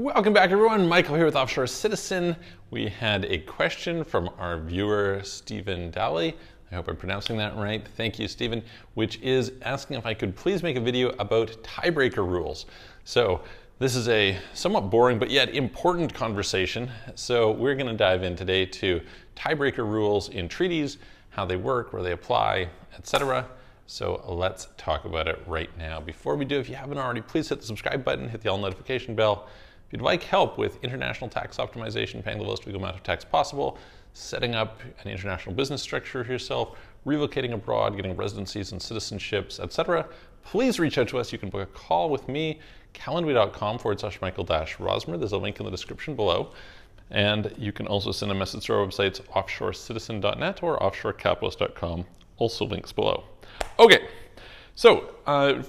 Welcome back, everyone. Michael here with Offshore Citizen. We had a question from our viewer, Stephen Daly. I hope I'm pronouncing that right. Thank you, Stephen, which is asking if I could please make a video about tiebreaker rules. So this is a somewhat boring but yet important conversation. So we're going to dive in today to tiebreaker rules in treaties, how they work, where they apply, etc. So let's talk about it right now. Before we do, if you haven't already, please hit the subscribe button, hit the all notification bell. If you'd like help with international tax optimization, paying the lowest legal amount of tax possible, setting up an international business structure for yourself, relocating abroad, getting residencies and citizenships, etc., please reach out to us. You can book a call with me, calendly.com/Michael-Rosmer. There's a link in the description below. And you can also send a message through our websites, offshorecitizen.net or offshorecapitalist.com, also links below. Okay. So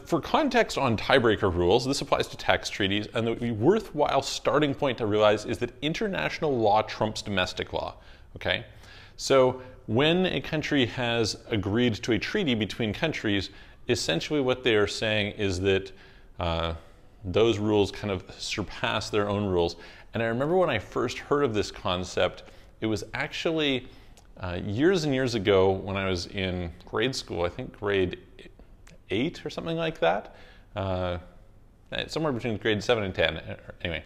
for context on tiebreaker rules, this applies to tax treaties, and the worthwhile starting point to realize is that international law trumps domestic law, okay? So when a country has agreed to a treaty between countries, essentially what they are saying is that those rules kind of surpass their own rules. And I remember when I first heard of this concept, it was actually years and years ago when I was in grade school, I think grade 8 or something like that, somewhere between grade 7 and 10, anyway.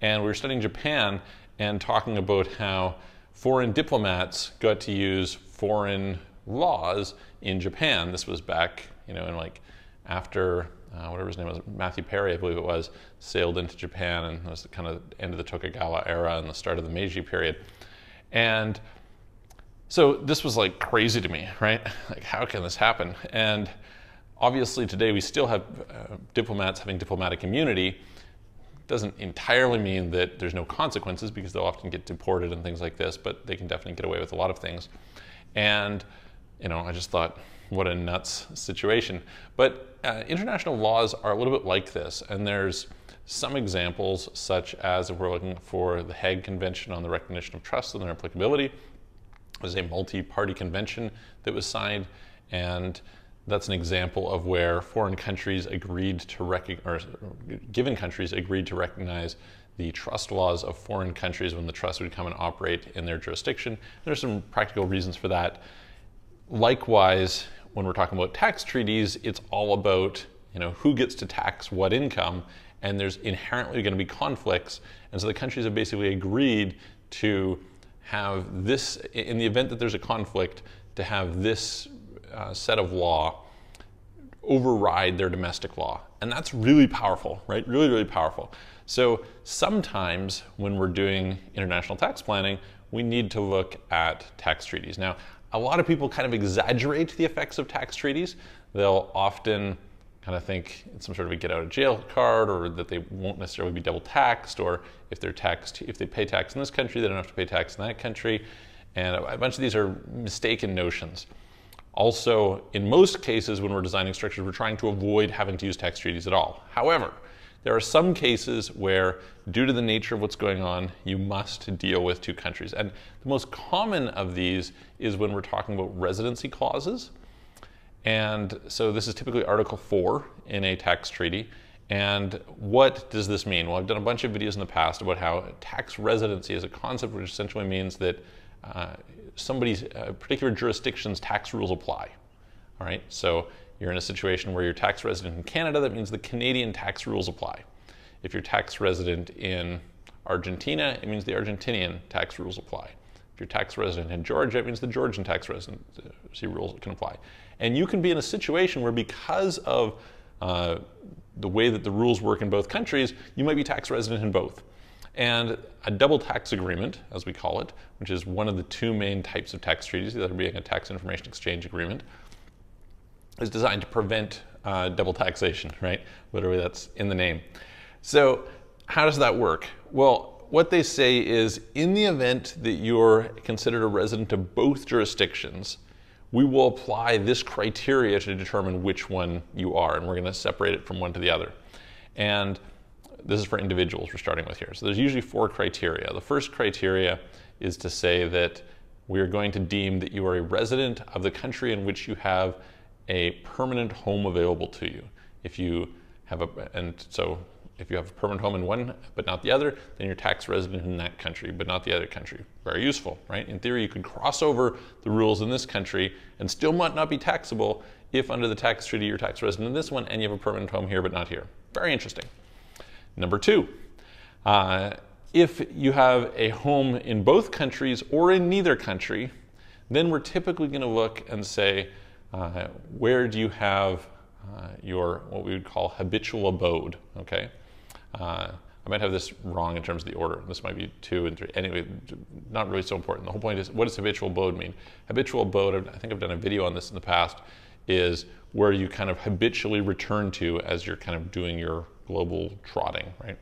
And we were studying Japan and talking about how foreign diplomats got to use foreign laws in Japan. This was back, you know, in like after, whatever his name was, Matthew Perry, I believe it was, sailed into Japan, and that was the kind of end of the Tokugawa era and the start of the Meiji period. And so this was like crazy to me, right? Like, how can this happen? And obviously today we still have diplomats having diplomatic immunity. Doesn't entirely mean that there's no consequences, because they'll often get deported and things like this, but they can definitely get away with a lot of things. And you know, I just thought, what a nuts situation. But international laws are a little bit like this, and there's some examples, such as if we're looking for the Hague Convention on the Recognition of Trusts and their Applicability. It was a multi-party convention that was signed, and that's an example of where foreign countries agreed to recognize, or given countries agreed to recognize the trust laws of foreign countries when the trust would come and operate in their jurisdiction. There's some practical reasons for that. Likewise, when we're talking about tax treaties, it's all about, you know, who gets to tax what income, and there's inherently going to be conflicts. And so the countries have basically agreed to have this, in the event that there's a conflict, to have this set of law override their domestic law. And that's really powerful, right? Really, really powerful. So sometimes when we're doing international tax planning, we need to look at tax treaties. Now, a lot of people kind of exaggerate the effects of tax treaties. They'll often kind of think it's some sort of a get out of jail card, or that they won't necessarily be double taxed, or if they're taxed, if they pay tax in this country, they don't have to pay tax in that country. And a bunch of these are mistaken notions. Also, in most cases when we're designing structures, we're trying to avoid having to use tax treaties at all. However, there are some cases where, due to the nature of what's going on, you must deal with two countries. And the most common of these is when we're talking about residency clauses. And so this is typically Article 4 in a tax treaty. And what does this mean? Well, I've done a bunch of videos in the past about how tax residency is a concept which essentially means that somebody's particular jurisdiction's tax rules apply. All right, so you're in a situation where you're tax resident in Canada, that means the Canadian tax rules apply. If you're tax resident in Argentina, it means the Argentinian tax rules apply. If you're tax resident in Georgia, it means the Georgian tax residency rules can apply. And you can be in a situation where, because of the way that the rules work in both countries, you might be tax resident in both. And a double tax agreement, as we call it, which is one of the two main types of tax treaties, the other being a tax information exchange agreement, is designed to prevent double taxation, right? Literally, that's in the name. So how does that work? Well, what they say is, in the event that you're considered a resident of both jurisdictions, we will apply this criteria to determine which one you are, and we're going to separate it from one to the other. And this is for individuals we're starting with here. So there's usually four criteria. The first criteria is to say that we are going to deem that you are a resident of the country in which you have a permanent home available to you. If you have a, and so If you have a permanent home in one but not the other, then you're tax resident in that country but not the other country. Very useful, right? In theory, you could cross over the rules in this country and still might not be taxable if under the tax treaty you're tax resident in this one and you have a permanent home here but not here. Very interesting. Number two, if you have a home in both countries or in neither country, then we're typically going to look and say, where do you have your what we would call habitual abode? Okay, I might have this wrong in terms of the order. This might be 2 and 3. Anyway, not really so important. The whole point is, what does habitual abode mean? Habitual abode, I think I've done a video on this in the past, is where you kind of habitually return to as you're kind of doing your global trotting, right?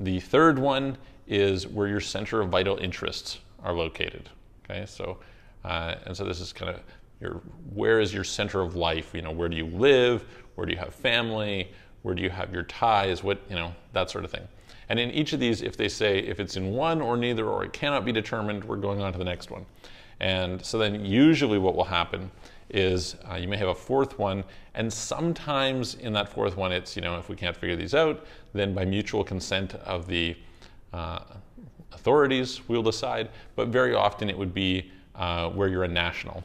The third one is where your center of vital interests are located. Okay, so and so this is kind of your, where is your center of life? You know, where do you live? Where do you have family? Where do you have your ties? What, you know, that sort of thing. And in each of these, if they say if it's in one or neither or it cannot be determined, we're going on to the next one. And so then usually what will happen is you may have a fourth one, and sometimes in that fourth one it's, you know, if we can't figure these out, then by mutual consent of the authorities we'll decide, but very often it would be where you're a national.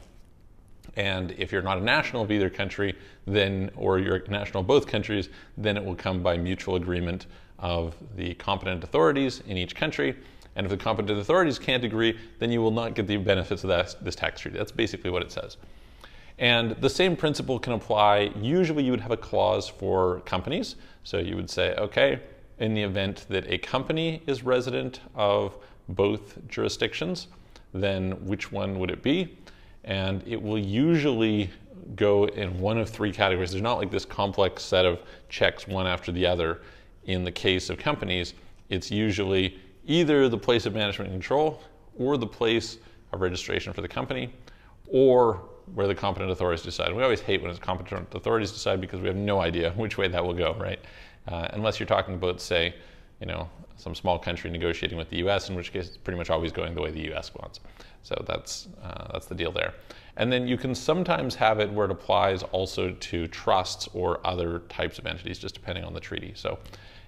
And if you're not a national of either country, then, or you're a national of both countries, then it will come by mutual agreement of the competent authorities in each country. And if the competent authorities can't agree, then you will not get the benefits of that, this tax treaty. That's basically what it says. And the same principle can apply. Usually you would have a clause for companies. So you would say, okay, in the event that a company is resident of both jurisdictions, then which one would it be? And it will usually go in one of three categories. There's not like this complex set of checks one after the other. In the case of companies, it's usually either the place of management and control or the place of registration for the company, or where the competent authorities decide. We always hate when it's competent authorities decide because we have no idea which way that will go, right? Unless you're talking about, say, you know, some small country negotiating with the U.S., in which case it's pretty much always going the way the U.S. wants. So that's the deal there. And then you can sometimes have it where it applies also to trusts or other types of entities, just depending on the treaty. So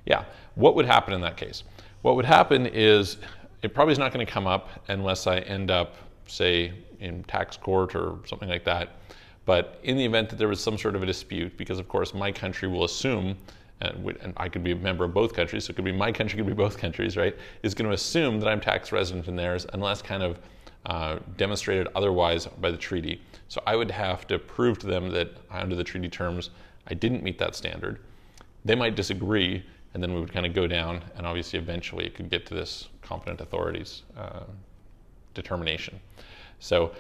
yeah, what would happen in that case? What would happen is it probably is not going to come up unless I end up, say, in tax court or something like that. But in the event that there was some sort of a dispute, because of course my country will assume, and I could be a member of both countries, so it could be my country, could be both countries, right, is going to assume that I'm tax resident in theirs unless kind of demonstrated otherwise by the treaty. So I would have to prove to them that under the treaty terms I didn't meet that standard. They might disagree, and then we would kind of go down, and obviously eventually it could get to this competent authorities determination. So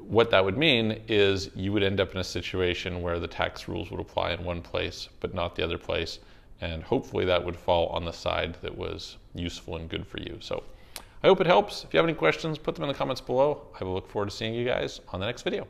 what that would mean is you would end up in a situation where the tax rules would apply in one place but not the other place, and hopefully that would fall on the side that was useful and good for you. So I hope it helps. If you have any questions, put them in the comments below. I will look forward to seeing you guys on the next video.